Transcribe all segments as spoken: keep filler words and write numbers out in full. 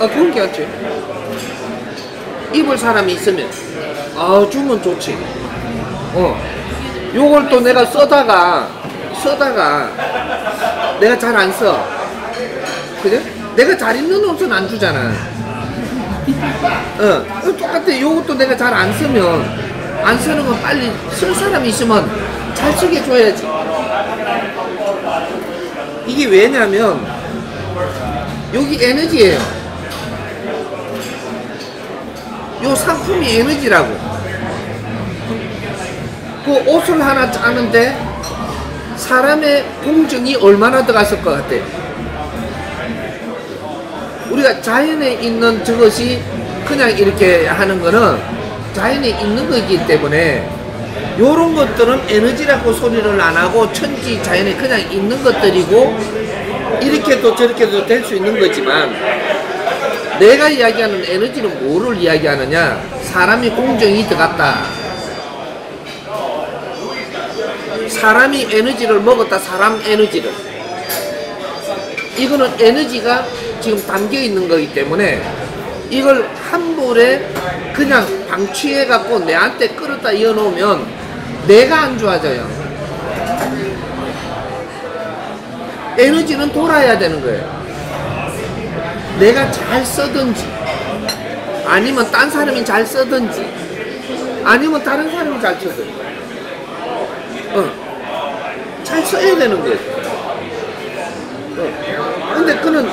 아, 그런 게 낫지. 입을 사람이 있으면 아, 주면 좋지. 어, 요걸 또 내가 써다가 써다가 내가 잘 안 써. 그래? 내가 잘 입는 옷은 안 주잖아. 어, 똑같아. 요것도 내가 잘 안 쓰면, 안 쓰는 건 빨리 쓸 사람이 있으면 잘 쓰게 줘야지. 이게 왜냐면 여기 에너지예요. 요 상품이 에너지라고. 그 옷을 하나 짜는데 사람의 공정이 얼마나 들어갔을 것 같아? 우리가 자연에 있는 저것이 그냥 이렇게 하는 거는 자연에 있는 거기 때문에 요런 것들은 에너지라고 소리를 안 하고 천지 자연에 그냥 있는 것들이고 이렇게도 저렇게도 될 수 있는 거지만, 내가 이야기하는 에너지는 뭐를 이야기하느냐, 사람이 공정이 들어갔다, 사람이 에너지를 먹었다, 사람 에너지를. 이거는 에너지가 지금 담겨 있는 거기 때문에 이걸 한 번에 그냥 방치해갖고 내한테 끌었다 이어놓으면 내가 안 좋아져요. 에너지는 돌아야 되는 거예요. 내가 잘 쓰든지, 아니면 딴 사람이 잘 쓰든지, 아니면 다른 사람이 잘 쓰든지. 어, 잘 써야 되는 거예요. 어. 근데 그는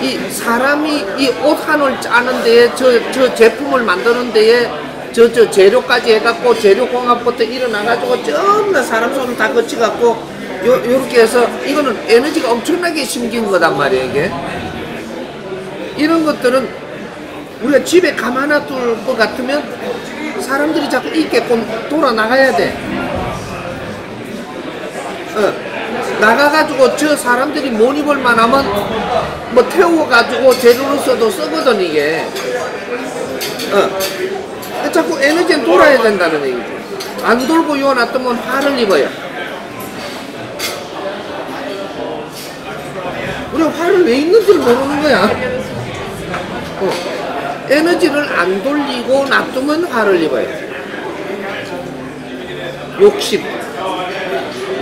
이 사람이 이 옷 한 올 짜는 데에, 저, 저 제품을 만드는 데에, 저, 저 재료까지 해갖고, 재료공학부터 일어나가지고, 전부 사람 손을 다 거쳐갖고, 요, 요렇게 해서, 이거는 에너지가 엄청나게 심긴 거단 말이에요, 이게. 이런 것들은 우리가 집에 가만히 둘 것 같으면 사람들이 자꾸 있게끔 돌아나가야 돼. 어. 나가가지고 저 사람들이 몰입을만 하면 뭐 태워가지고 재료로 써도 쓰거든, 이게. 어. 자꾸 에너지는 돌아야 된다는 얘기죠. 안 돌고 요어놨으면 화를 입어요. 우리가 화를 왜 있는지 모르는 거야. 어. 에너지를 안 돌리고 놔두면 화를 입어요. 욕심.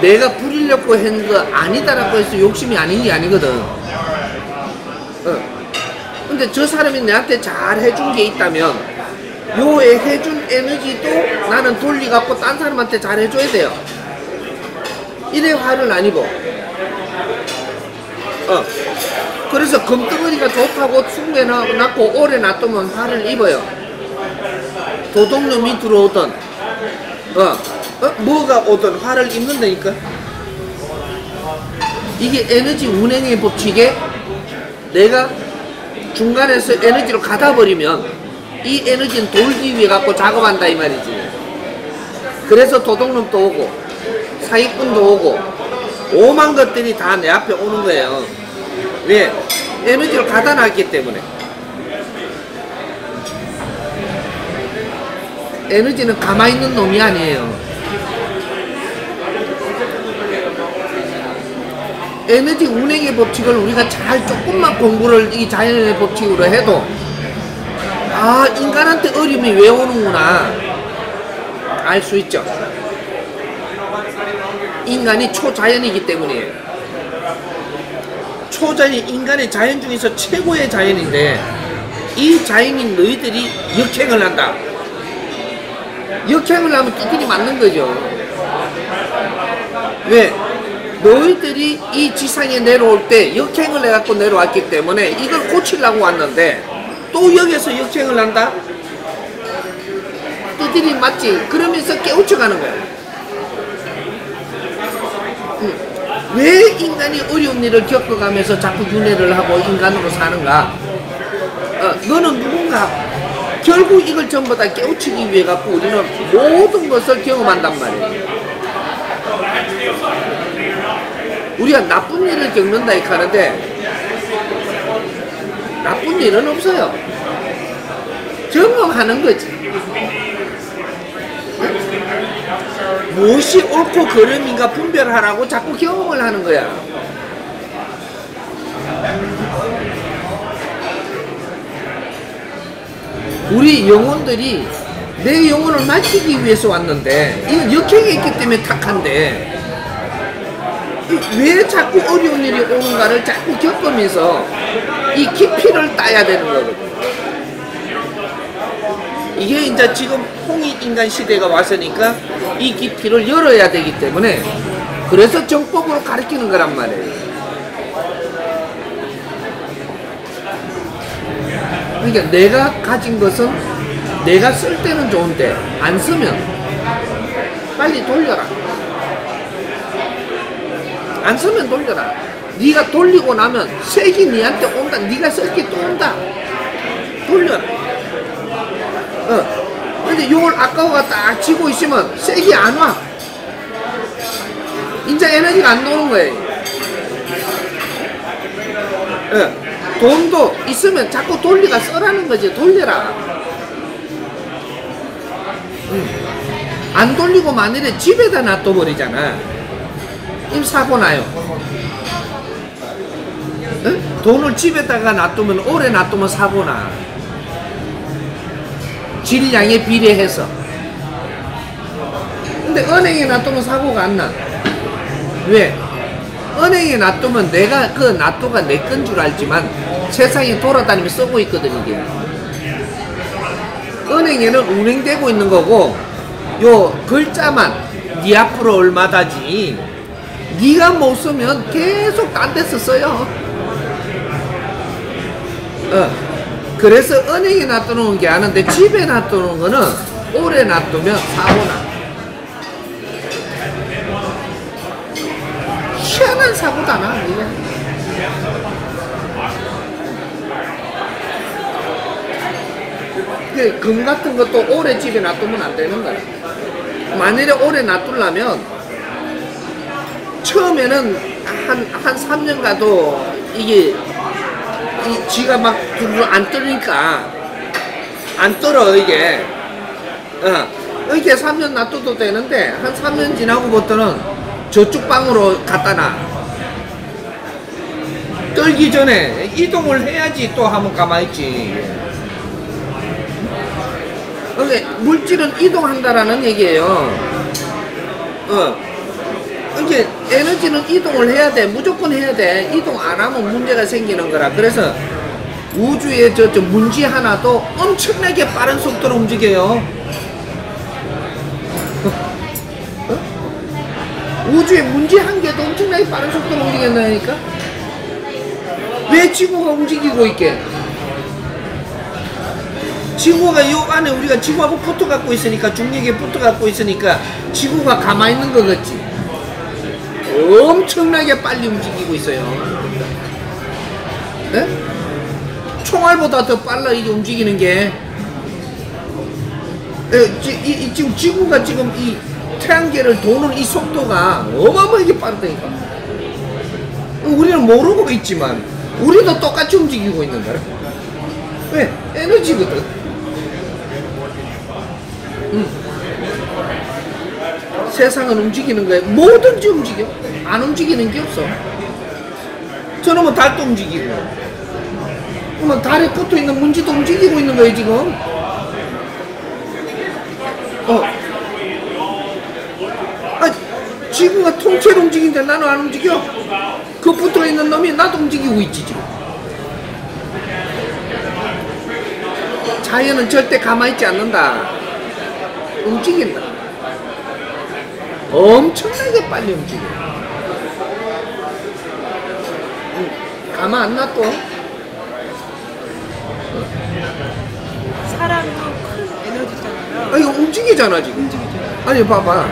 내가 부리려고 한 거 아니다라고 해서 욕심이 아닌 게 아니거든. 어. 근데 저 사람이 내한테 잘 해준 게 있다면 요 해준 에너지도 나는 돌려갖고 딴 사람한테 잘 해줘야 돼요. 이래 화를 안 입어. 어. 그래서 금덩어리가 좋다고 숨겨놨고 오래 놔두면 화를 입어요. 도둑놈이 들어오든, 어. 어? 뭐가 오든 화를 입는다니까. 이게 에너지 운행의 법칙에 내가 중간에서 에너지로 가다 버리면 이 에너지는 돌기 위해 갖고 작업한다 이 말이지. 그래서 도둑놈도 오고 사기꾼도 오고 오만 것들이 다 내 앞에 오는 거예요. 왜? 에너지를 가다 놨기 때문에. 에너지는 가만히 있는 놈이 아니에요. 에너지 운행의 법칙을 우리가 잘 조금만 공부를 이 자연의 법칙으로 해도, 아, 인간한테 어려움이 왜 오는구나 알 수 있죠. 인간이 초자연이기 때문이에요. 초자연이 인간의 자연 중에서 최고의 자연인데, 이 자연인 너희들이 역행을 한다. 역행을 하면 두들이 맞는 거죠. 왜? 너희들이 이 지상에 내려올 때 역행을 해갖고 내려왔기 때문에 이걸 고치려고 왔는데 또 여기서 역행을 한다? 두들이 맞지? 그러면서 깨우쳐가는 거야. 응. 왜 인간이 어려운 일을 겪어가면서 자꾸 윤회를 하고 인간으로 사는가? 어, 너는 누군가? 결국 이걸 전부 다 깨우치기 위해 갖고 우리는 모든 것을 경험한단 말이에요. 우리가 나쁜 일을 겪는다 이렇게 하는데 나쁜 일은 없어요. 적응하는 거지. 무엇이 옳고 그름인가 분별하라고 자꾸 경험을 하는 거야. 우리 영혼들이 내 영혼을 맡기기 위해서 왔는데 이건 역행이 있기 때문에 탁한데 왜 자꾸 어려운 일이 오는가를 자꾸 겪으면서 이 깊이를 따야 되는 거거든요. 이게 이제 지금 홍익인간 시대가 왔으니까 이 깊이를 열어야 되기 때문에 그래서 정법으로 가르치는 거란 말이에요. 그러니까 내가 가진 것은 내가 쓸 때는 좋은데 안 쓰면 빨리 돌려라. 안 쓰면 돌려라. 네가 돌리고 나면 색이 네한테 온다. 네가 쓸게 또 온다. 돌려라. 어. 근데 요걸 아까워가 딱 지고 있으면 색이 안 와. 이제 에너지가 안 도는 거예요. 어. 돈도 있으면 자꾸 돌리가 써라는 거지. 돌려라. 응. 안 돌리고 만일에 집에다 놔둬버리잖아. 이미 사고 나요. 응? 돈을 집에다가 놔두면 오래 놔두면 사고 나. 질량에 비례해서. 근데 은행에 놔두면 사고가 안 나. 왜? 은행에 놔두면 내가 그 놔두가 내 건 줄 알지만 세상에 돌아다니며 쓰고 있거든. 이게 은행에는 운행되고 있는 거고 요 글자만 네 앞으로 얼마다지 네가 못 쓰면 계속 딴 데서 써요. 어. 그래서 은행에 놔두는 게 아닌데 집에 놔두는 거는 오래 놔두면 사고나. 희한한 사고다 나. 이게. 근데 금 같은 것도 오래 집에 놔두면 안 되는 거야. 만일에 오래 놔두려면 처음에는 한, 한 삼 년 가도 이게 이 지가 막 두루루 안 뜨니까 안 떨어 이게. 어. 이렇게 삼 년 놔둬도 되는데 한 삼 년 지나고부터는 저쪽 방으로 갖다 놔. 떨기 전에 이동을 해야지 또 하면 가만히 있지. 그러니까 물질은 이동한다라는 얘기예요. 어. 그러니까 에너지는 이동을 해야 돼. 무조건 해야 돼. 이동 안 하면 문제가 생기는 거라. 그래서 우주의 저, 저 문지 하나도 엄청나게 빠른 속도로 움직여요. 우주의 문제 한 개도 엄청나게 빠른 속도로 움직였나니까? 왜 지구가 움직이고 있게? 지구가 요 안에 우리가 지구하고 붙어 갖고 있으니까, 중력에 붙어 갖고 있으니까 지구가 가만히 있는 거겠지. 엄청나게 빨리 움직이고 있어요. 네? 총알보다 더 빨라 이게 움직이는 게. 네, 지, 이, 이, 지금 지구가 지금 이 태양계를 도는 이 속도가 어마어마하게 빠르다니까. 우리는 모르고 있지만 우리도 똑같이 움직이고 있는 거야. 왜? 에너지거든. 응. 세상은 움직이는 거야. 뭐든지 움직여. 안 움직이는 게 없어. 저놈은 달도 움직이고 그러면 달에 붙어있는 문지도 움직이고 있는 거야 지금. 어. 지구가 통째로 움직이는데 나는 안 움직여? 그 붙어있는 놈이 나도 움직이고 있지 지금. 자연은 절대 가만있지 않는다. 움직인다. 엄청나게 빨리 움직여. 응. 가만 안 놔둬. 사람은 큰 에너지잖아요. 아니 움직이잖아 지금. 움직이잖아. 아니 봐봐.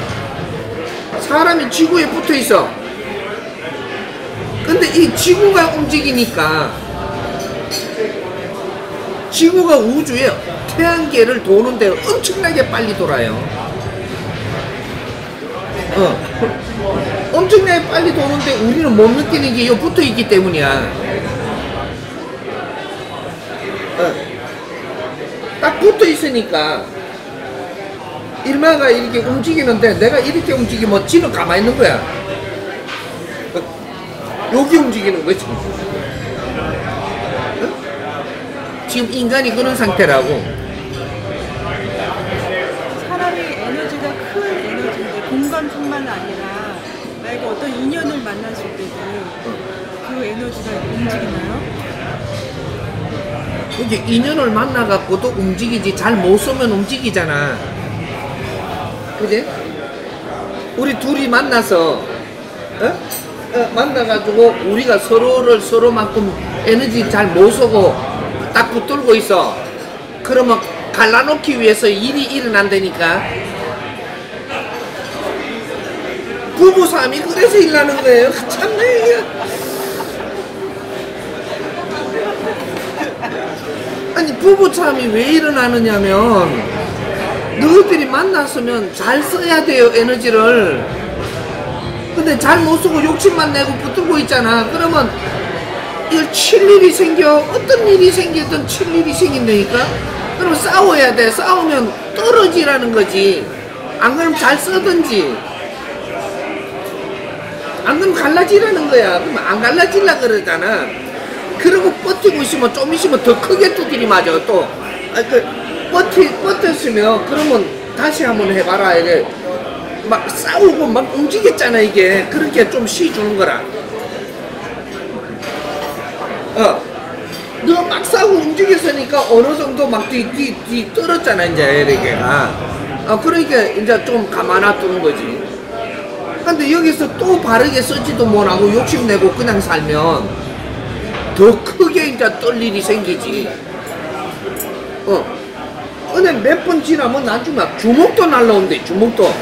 사람이 지구에 붙어있어. 근데 이 지구가 움직이니까 지구가 우주에 태양계를 도는데 엄청나게 빨리 돌아요. 어. 엄청나게 빨리 도는데 우리는 못 느끼는 게 여기 붙어있기 때문이야. 어. 딱 붙어있으니까 일마가 이렇게 움직이는데 내가 이렇게 움직이면 지는 가만히 있는 거야. 여기 움직이는 거야 지금. 지금 인간이 그런 상태라고. 뿐만 아니라 내가 어떤 인연을 만났을 때도 그 에너지가 움직이나요? 이게 인연을 만나갖고도 움직이지. 잘 못 쓰면 움직이잖아. 그지? 우리 둘이 만나서 어? 어, 만나가지고 우리가 서로를 서로만큼 에너지 잘 못 쓰고 딱 붙들고 있어. 그러면 갈라놓기 위해서 일이 일어난다니까. 부부싸움이 그래서 일어나는 거예요. 참네 이게. 아니 부부싸움이 왜 일어나느냐면 너희들이 만났으면 잘 써야 돼요 에너지를. 근데 잘 못쓰고 욕심만 내고 붙들고 있잖아. 그러면 이걸 칠 일이 생겨. 어떤 일이 생기든 칠 일이 생긴다니까. 그럼 싸워야 돼. 싸우면 떨어지라는 거지. 안 그러면 잘 써든지. 안 그러면 갈라지라는 거야. 그럼 안 갈라지려고 그러잖아. 그러고 버티고 있으면 좀 있으면 더 크게 두드리 맞아. 또 아니, 그, 버티, 버텼으면 그러면 다시 한번 해봐라. 이게 막 싸우고 막 움직였잖아. 이게 그렇게 좀 쉬주는 거라. 어. 너 막 싸우고 움직였으니까 어느 정도 막 뒤, 뒤, 뒤 떨었잖아. 이제 이렇게가. 어, 그러니까 이제 좀 가만히 두는 거지. 근데 여기서 또 바르게 쓰지도 못하고 욕심내고 그냥 살면 더 크게 이제 떨 일이 생기지. 어. 근데 몇 번 지나면 나중에 막 주먹도 날라온대. 주먹도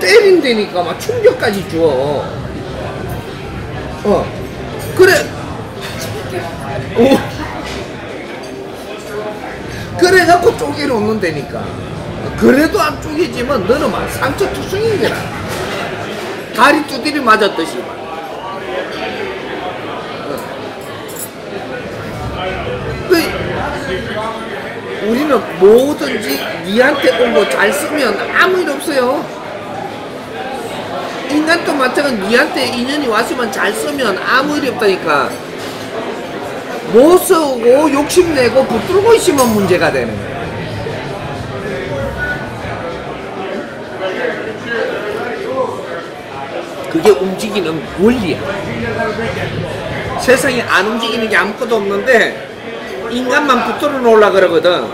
때린다니까. 막 충격까지 줘. 어 그래. 오. 그래갖고 쪼개를 놓는다니까. 그래도 안 쪼개지만 너는 막 상처투성인 거라. 다리 두드리 맞았듯이 막. 우리는 뭐든지 니한테 온 거 잘 쓰면 아무 일 없어요. 인간도 마찬가지. 니한테 인연이 왔으면 잘 쓰면 아무 일이 없다니까. 못 쓰고 욕심내고 붙들고 있으면 문제가 되는 거야. 그게 움직이는 원리야. 세상에 안 움직이는 게 아무것도 없는데 인간만 붙들어 놓으려고 그러거든.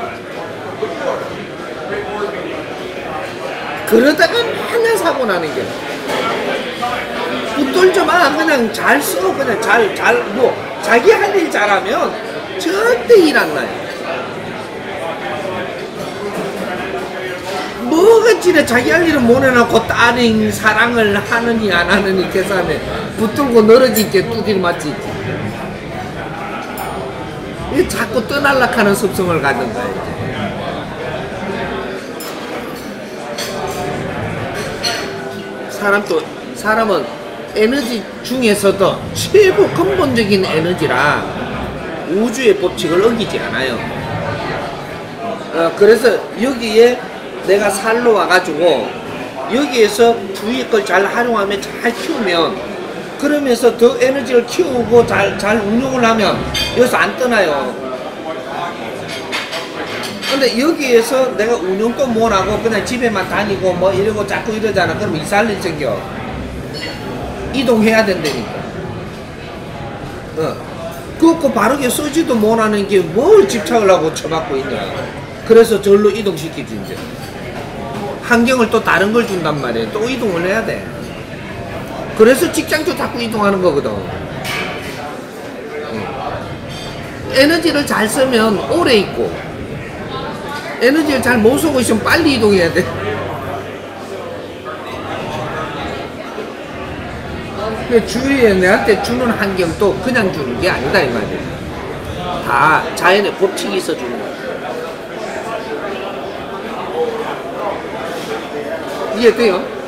그러다가 맨날 사고 나는 게. 붙들지 마. 그냥 잘 써. 그냥 잘, 잘, 뭐, 자기 할 일 잘하면 절대 일 안 나요. 뭐가 지네 자기 할 일은 못 해놓고 딸인 사랑을 하느니 안 하느니 계산해. 붙들고 늘어지게 두들 맞지. 이 자꾸 떠날락 하는 습성을 갖는 거야, 이제. 사람도, 사람은 에너지 중에서도 최고 근본적인 에너지라 우주의 법칙을 어기지 않아요. 어, 그래서 여기에 내가 살러 와가지고 여기에서 주위의 걸 잘 활용하면 잘 키우면 그러면서 더 에너지를 키우고 잘, 잘 운용을 하면 여기서 안 떠나요. 근데 여기에서 내가 운용도 못하고 그냥 집에만 다니고 뭐 이러고 자꾸 이러잖아. 그럼 이사할 일 생겨. 이동해야 된다니까. 어. 그것도 바르게 쓰지도 못하는 게 뭘 집착을 하고 쳐맞고 있냐. 그래서 절로 이동시키지. 이제 환경을 또 다른 걸 준단 말이야. 또 이동을 해야 돼. 그래서 직장도 자꾸 이동하는 거거든. 에너지를 잘 쓰면 오래 있고 에너지를 잘 못 쓰고 있으면 빨리 이동해야 돼. 주위에 내한테 주는 환경도 그냥 주는 게 아니다 이 말이야. 다 자연의 법칙이 있어 주는 거야. 이해돼요?